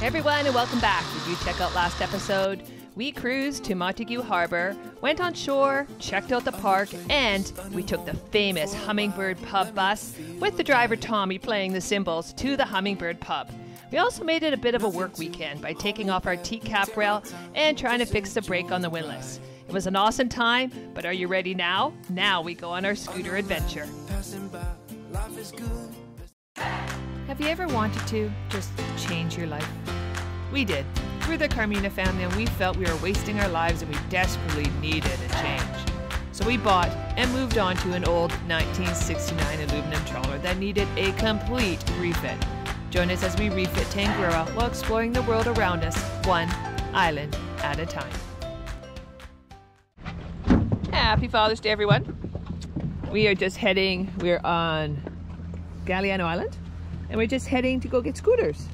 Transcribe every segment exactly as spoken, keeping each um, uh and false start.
Hey everyone, and welcome back. Did you check out last episode? We cruised to Montague Harbour, went on shore, checked out the park, and we took the famous Hummingbird Pub bus with the driver Tommy playing the cymbals to the Hummingbird Pub. We also made it a bit of a work weekend by taking off our T-cap rail and trying to fix the brake on the windlass. It was an awesome time, but are you ready now? Now we go on our scooter adventure. Have you ever wanted to just change your life? We did. We're the Carmina family, and we felt we were wasting our lives and we desperately needed a change. So we bought and moved on to an old nineteen sixty-nine aluminum trawler that needed a complete refit. Join us as we refit Tangaroa while exploring the world around us, one island at a time. Happy Father's Day, everyone. We are just heading, we're on Galiano Island, and we're just heading to go get scooters.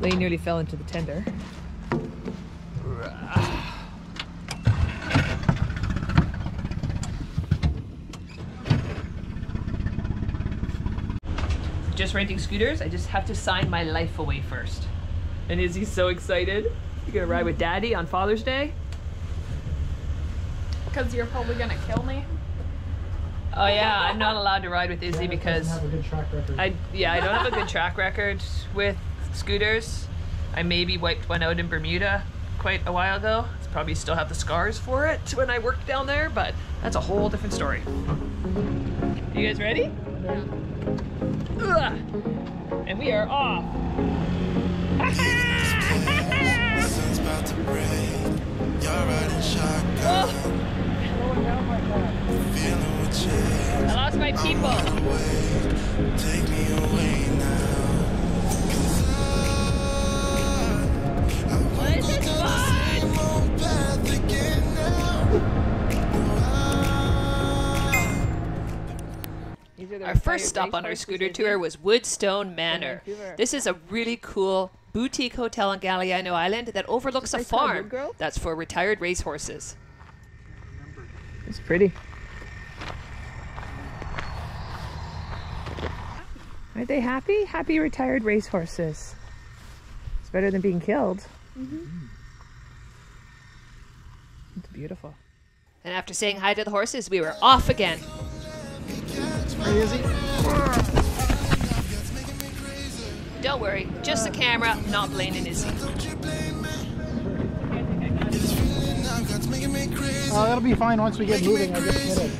They nearly fell into the tender. Just renting scooters. I just have to sign my life away first. And is he so excited? You gonna ride with Daddy on Father's Day? Because you're probably gonna kill me. Oh yeah, I'm not allowed to ride with Izzy because I don't have a good track record. I yeah, I don't have a good track record with scooters. I maybe wiped one out in Bermuda quite a while ago. I probably still have the scars for it when I worked down there, but that's a whole different story. You guys ready? Yeah. Ugh. And we are off. Oh. I lost my people. Take me away now. Our first stop on our scooter tour was Woodstone Manor. This is a really cool boutique hotel on Galiano Island that overlooks a farm that's for retired racehorses. It's pretty. Aren't they happy? Happy retired racehorses. It's better than being killed. Mm-hmm. It's beautiful. And after saying hi to the horses, we were off again. Don't worry, just the camera, not Blaine and Izzy. Oh, that'll be fine once we get moving. I just hit it.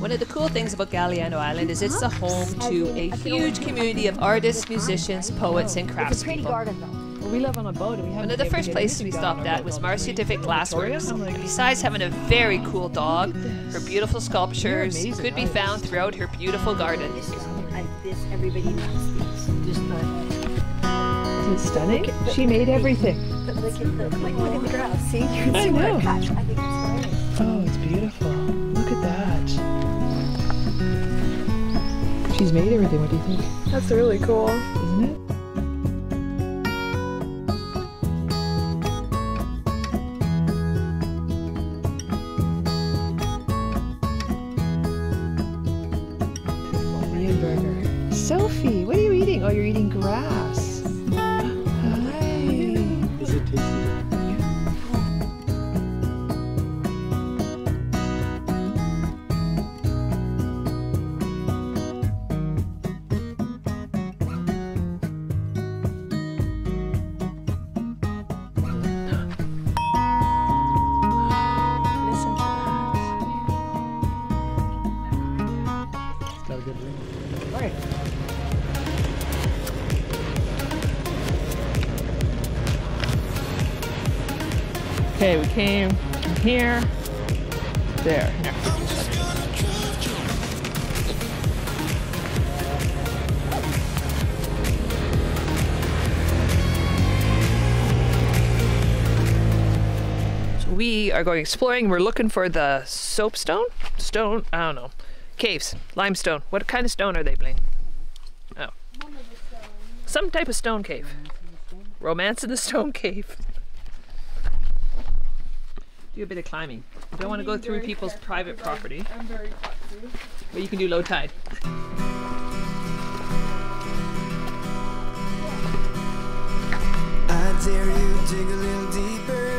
One of the cool things about Galiano Island is it's a home to a huge community of artists, musicians, poets, and craftspeople. We live on a boat. One of the first places we stopped at was Marcia Dific Glassworks, and besides having a very cool dog, her beautiful sculptures could be found throughout her beautiful garden. Isn't it stunning? She made everything. Look at the grass. See? You can see where it cuts. I think it's great. Oh, it's beautiful. Look at that. She's made everything. What do you think? That's really cool. Isn't it? Korean burger. Sophie, what are you eating? Oh, you're eating grass. Hi. Is it tasty? Okay, we came from here, there, here. So we are going exploring. We're looking for the soapstone? Stone? I don't know. Caves, limestone. What kind of stone are they, Blaine? Oh. Some type of stone cave. Romance in the stone cave. Do a bit of climbing. You don't want to go through people's private property. I'm very thoughtful. But you can do low tide. I dare you dig a little deeper.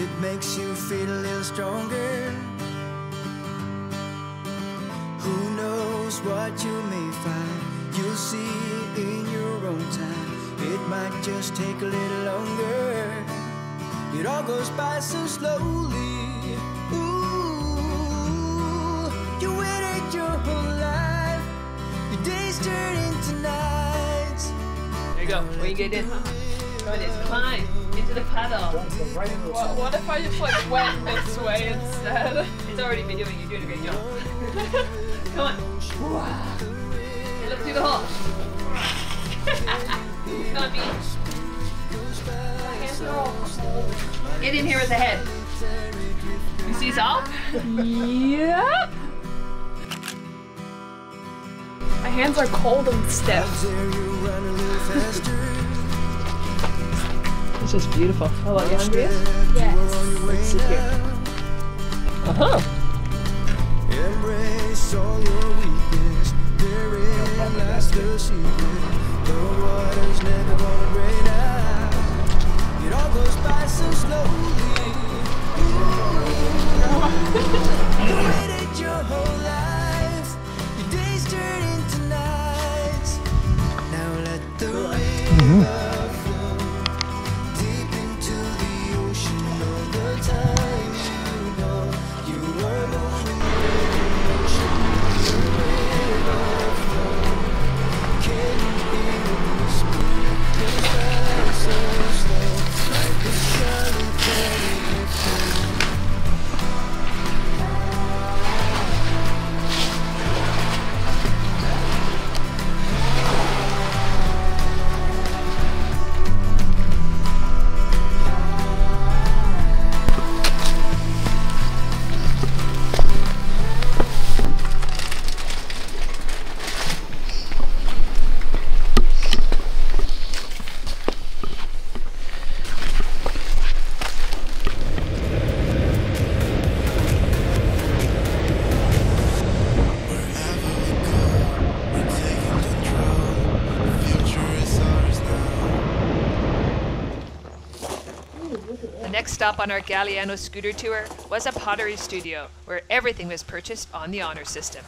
It makes you feel a little stronger. Who knows what you may find? You'll see in your own time. It might just take a little longer. It all goes by so slowly. Ooh, you waited your whole life. Your days turn into nights. There you go. When you get in, go in, climb into the paddle. What, what if I just like went this way instead? It's already been doing. You're doing a great job. Come on. Wow. Okay, look through the hole. Come on, Bean. Get in here with the head. You see salt? Yep. My hands are cold and stiff. This is beautiful. Hello, are you hungry? Yes. Let's sit here. Uh huh. Embrace all your weakness. There is the secret. The water's never gonna rain out. It all goes by so slowly. You waited your whole life. Your days turn into nights. Now let the river flow deep into the ocean. All the time you know you were moving in the ocean. The river flow. Can stop on our Galiano scooter tour was a pottery studio where everything was purchased on the honor system.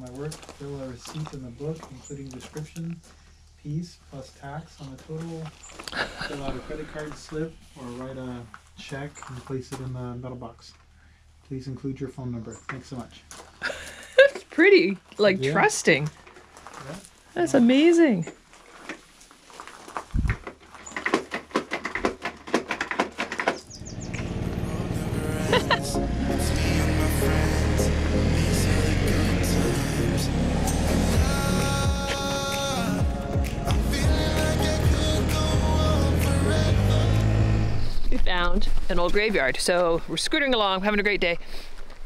My work, there were receipts in the book, including description, piece, plus tax on the total. Fill out a credit card slip or write a check and place it in the metal box. Please include your phone number. Thanks so much. Pretty, like, yeah. Trusting. Yeah. That's amazing. We found an old graveyard, so we're scootering along, having a great day.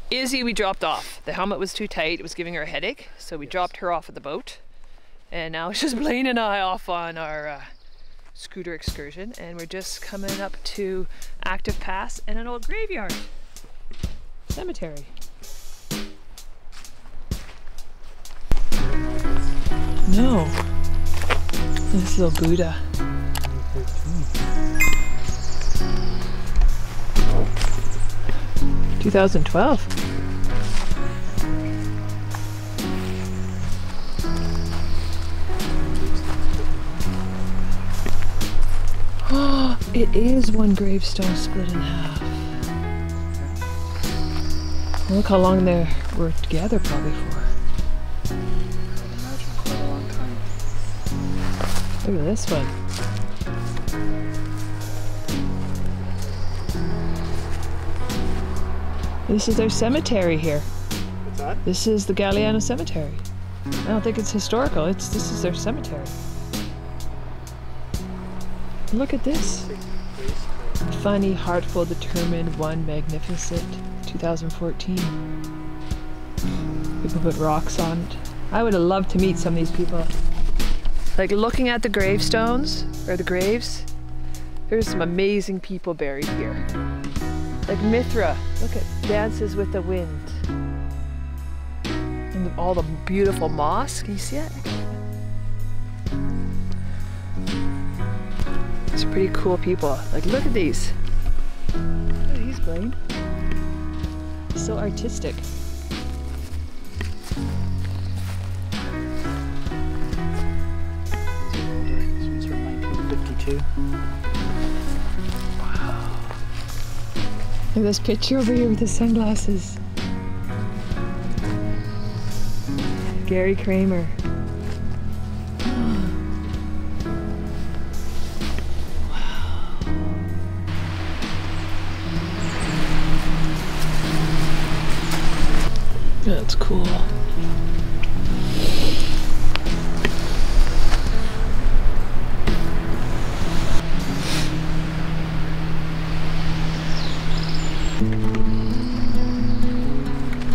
Izzy, we dropped off. The helmet was too tight, it was giving her a headache, so we yes. dropped her off at the boat. And now it's just Blaine and I off on our uh, scooter excursion, and we're just coming up to Active Pass and an old graveyard. Cemetery. No. This little Buddha. twenty twelve. Oh, it is one gravestone split in half. Look how long they were together probably for. I imagine quite a long time. Look at this one. This is their cemetery here. What's that? This is the Galiano Cemetery. I don't think it's historical. It's this is their cemetery. Look at this. Funny, heartful, determined, one magnificent, two thousand fourteen. People put rocks on it. I would have loved to meet some of these people. Like looking at the gravestones, or the graves, there's some amazing people buried here. Like Mithra, look at Dances with the Wind. And all the beautiful moss, can you see it? It's pretty cool people. Like, look at these. Look at these, Blaine. So artistic. Wow. Look at this picture over here with the sunglasses. Gary Kramer. Wow. That's cool.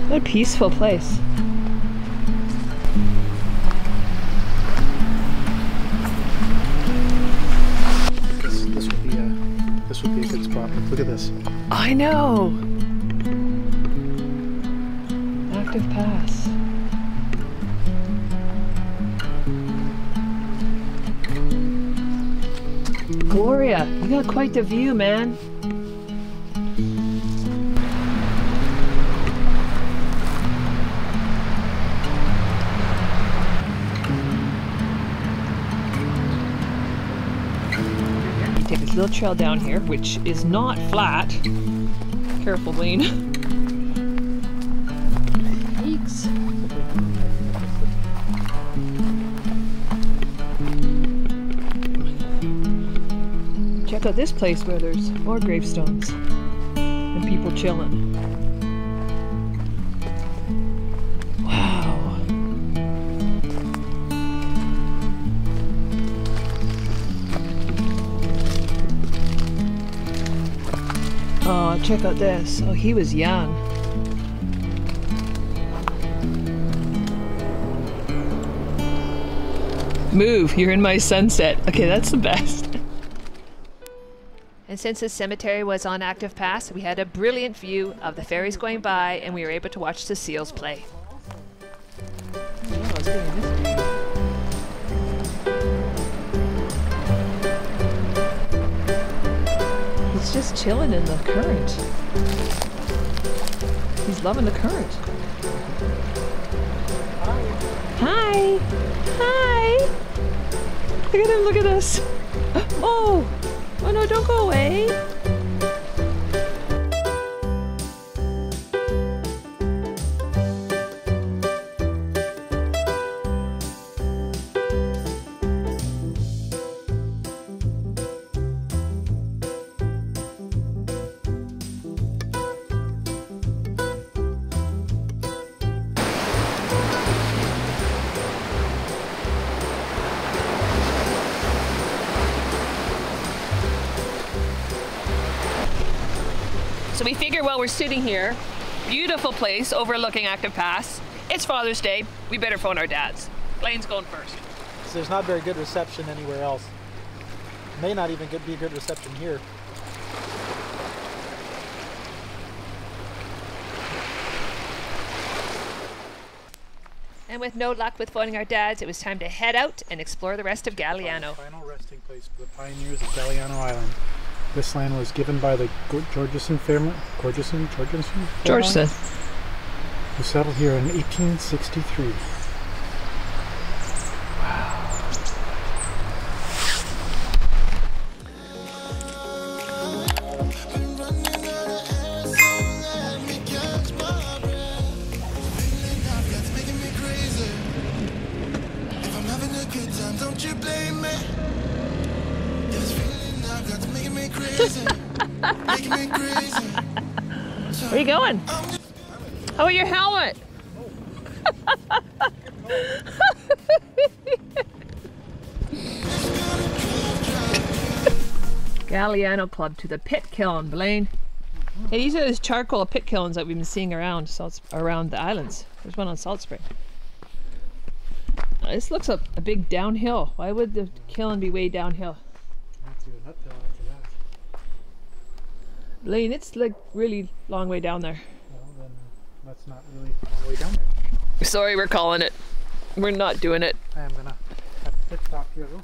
What a peaceful place. This, this would be a this would be a good spot. Look at this. I know. Active Pass. Gloria, you got quite the view, man. Little trail down here, which is not flat. Careful, Blaine. Thanks. Check out this place where there's more gravestones and people chilling. Oh, check out this. Oh, he was young. Move, you're in my sunset. Okay, that's the best. And since this cemetery was on Active Pass, we had a brilliant view of the ferries going by, and we were able to watch the seals play. Oh, it's doing this. He's just chilling in the current. He's loving the current. Hi! Hi! Look at him, look at us! Oh! Oh no, don't go away! So we figure while we're sitting here, beautiful place overlooking Active Pass. It's Father's Day. We better phone our dads. Blaine's going first. So there's not very good reception anywhere else. May not even be a good reception here. And with no luck with phoning our dads, it was time to head out and explore the rest of Galiano. Our final resting place for the pioneers of Galiano Island. This land was given by the Georgeson Fairmont, Georgeson, Georgeson? Georgeson. Who settled here in eighteen sixty-three. Where are you going? Oh, your helmet! Galiano Club to the pit kiln, Blaine. Hey, these are those charcoal pit kilns that we've been seeing around Salt, around the islands. There's one on Salt Spring. Now, this looks a, a big downhill. Why would the kiln be way downhill? That's even uphill after that. Blaine, it's like really long way down there. Well, then that's not really long way down there. Sorry, we're calling it. We're not doing it. I am gonna have to pit stop here though.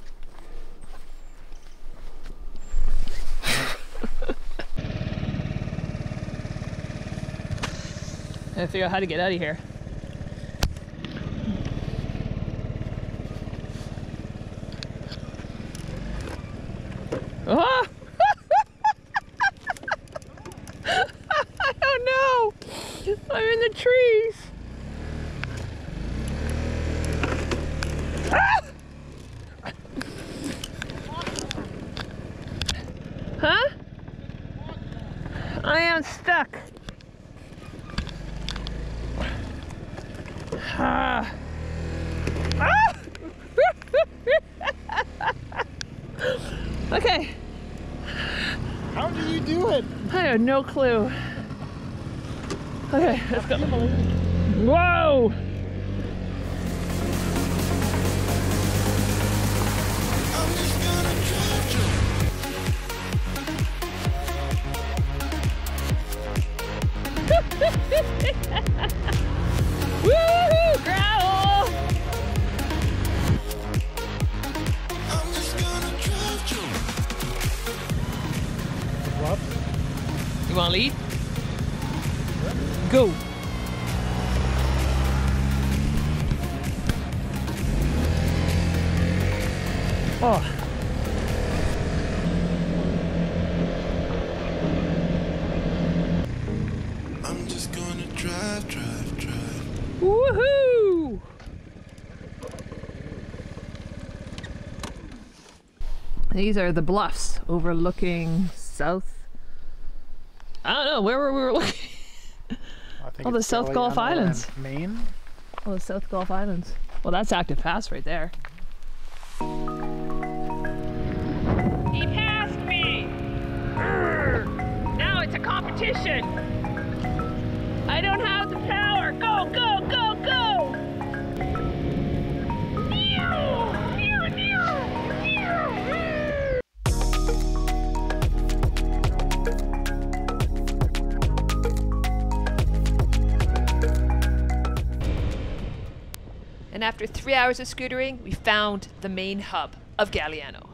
I figure out how to get out of here. Oh! I don't know. I'm in the trees. Ah! Huh? I am stuck. Ah. Ah! Okay. How do you do it? I have no clue. Okay, let's go. Whoa! Woohoo! Growl! I'm just gonna drive you. What? You wanna lead? What? Go! Oh. Woohoo! These are the bluffs overlooking south. I don't know where were we were looking. I think all the South Gulf Islands. Maine? All the South Gulf Islands. Well, that's Active Pass right there. He passed me! Urgh. Now it's a competition! I don't have the power! Go, go! And after three hours of scootering, we found the main hub of Galiano.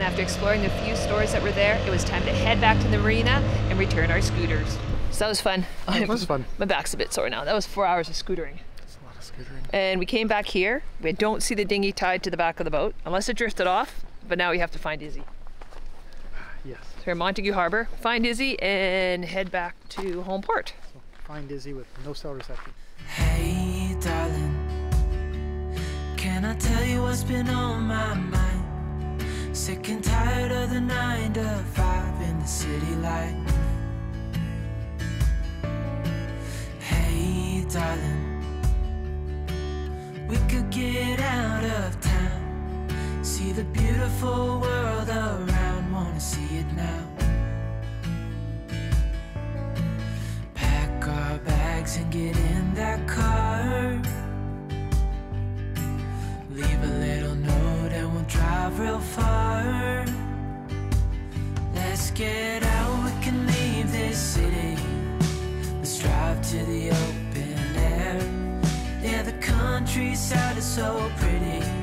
After exploring the few stores that were there, it was time to head back to the marina and return our scooters. So that was fun. It was fun. My back's a bit sore now. That was four hours of scootering. That's a lot of scootering. And we came back here. We don't see the dinghy tied to the back of the boat, unless it drifted off, but now we have to find Izzy. Yes. So we're in Montague Harbour, find Izzy, and head back to home port. So find Izzy with no cell reception. Hey, darling, can I tell you what's been on my mind? Sick and tired of the nine to five in the city life. Hey, darling, we could get out of town, see the beautiful world around, wanna see it now. Pack our bags and get in that car. Leave a little note and we'll drive real far. Let's get out, we can leave this city. Let's drive to the open air. Yeah, the countryside is so pretty.